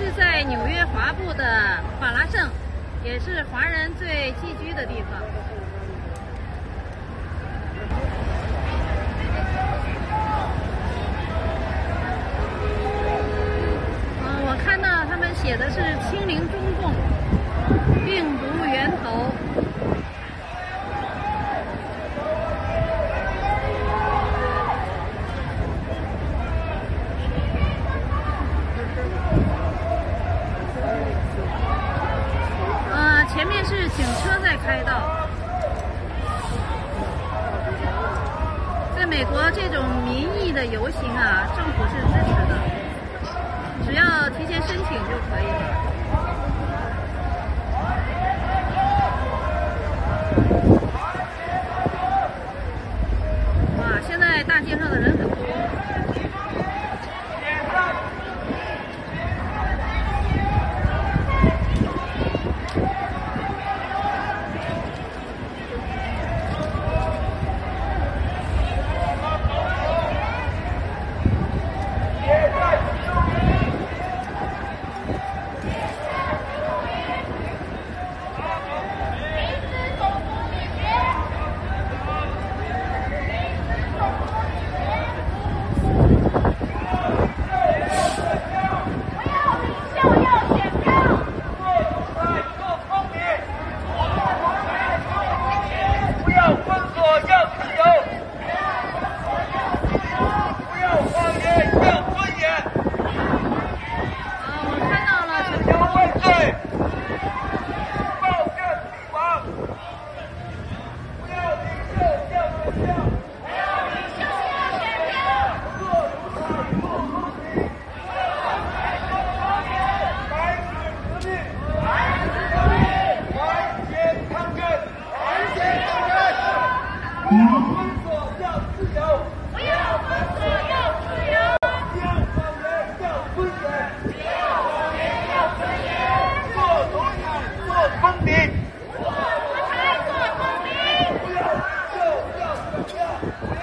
是在纽约华埠的法拉盛，也是华人最聚居的地方。我看到他们写的是清零中共，病毒源头。 前面是警车在开道，在美国这种民意的游行啊，政府是支持的，只要提前申请就可以了。哇，现在大街上的人很多。 不要！